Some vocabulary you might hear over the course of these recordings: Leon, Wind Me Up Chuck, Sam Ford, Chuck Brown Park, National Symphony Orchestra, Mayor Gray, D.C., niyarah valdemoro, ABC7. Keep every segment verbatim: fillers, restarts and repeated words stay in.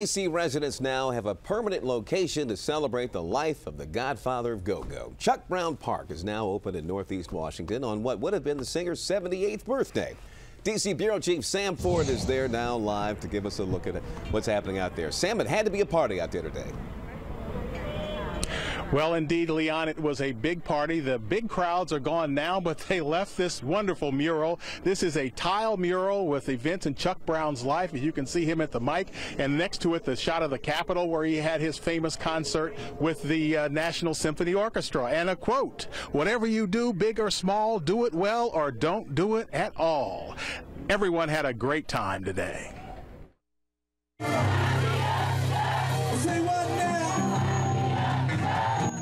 D C residents now have a permanent location to celebrate the life of the godfather of go-go. Chuck Brown Park is now open in Northeast Washington on what would have been the singer's seventy-eighth birthday. D C Bureau Chief Sam Ford is there now live to give us a look at what's happening out there. Sam, it had to be a party out there today. Well, indeed, Leon, it was a big party. The big crowds are gone now, but they left this wonderful mural. This is a tile mural with events in Chuck Brown's life. You can see him at the mic, and next to it, the shot of the Capitol, where he had his famous concert with the uh, National Symphony Orchestra. And a quote, "Whatever you do, big or small, do it well or don't do it at all." Everyone had a great time today.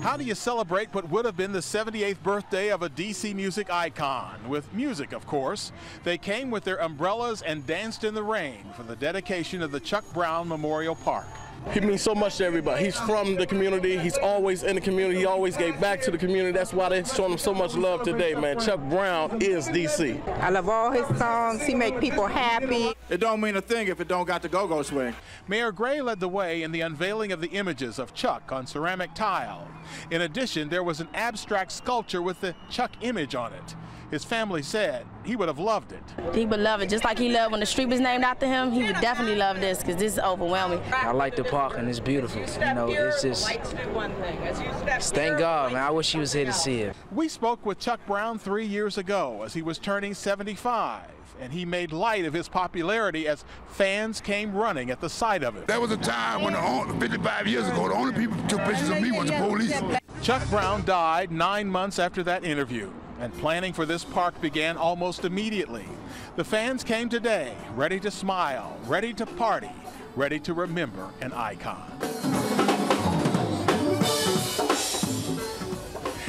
How do you celebrate what would have been the seventy-eighth birthday of a D C music icon? With music, of course. They came with their umbrellas and danced in the rain for the dedication of the Chuck Brown Memorial Park. He means so much to everybody. He's from the community. He's always in the community. He always gave back to the community. That's why they're showing him so much love today, man. Chuck Brown is D C. I love all his songs. He makes people happy. It don't mean a thing if it don't got the go-go swing. Mayor Gray led the way in the unveiling of the images of Chuck on ceramic tile. In addition, there was an abstract sculpture with the Chuck image on it. His family said he would have loved it. He would love it. Just like he loved when the street was named after him, he would definitely love this, because this is overwhelming. I like the park, and it's beautiful. You know, it's just, thank God, man. I wish he was here to see it. We spoke with Chuck Brown three years ago as he was turning seventy-five, and he made light of his popularity as fans came running at the sight of it. That was a time when, the, fifty-five years ago, the only people who took pictures of me was the police. Chuck Brown died nine months after that interview, and planning for this park began almost immediately. The fans came today, ready to smile, ready to party, ready to remember an icon.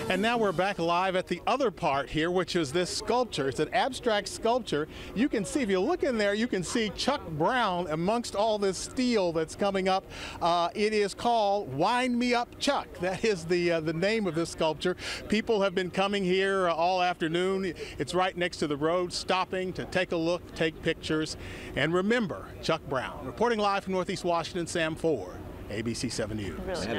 And now we're back live at the other part here, which is this sculpture. It's an abstract sculpture. You can see, if you look in there, you can see Chuck Brown amongst all this steel that's coming up. Uh, it is called Wind Me Up Chuck. That is the, uh, the name of this sculpture. People have been coming here uh, all afternoon. It's right next to the road, stopping to take a look, take pictures, and remember Chuck Brown. Reporting live from Northeast Washington, Sam Ford, A B C seven News. Really nice.